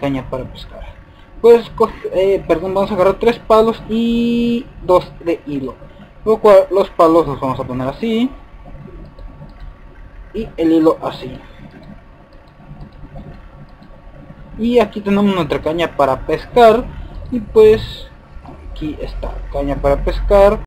caña para pescar. Pues, vamos a agarrar 3 palos y 2 de hilo. Lo cual, los palos los vamos a poner así. Y el hilo así. Y aquí tenemos nuestra caña para pescar. Y pues, aquí está, caña para pescar.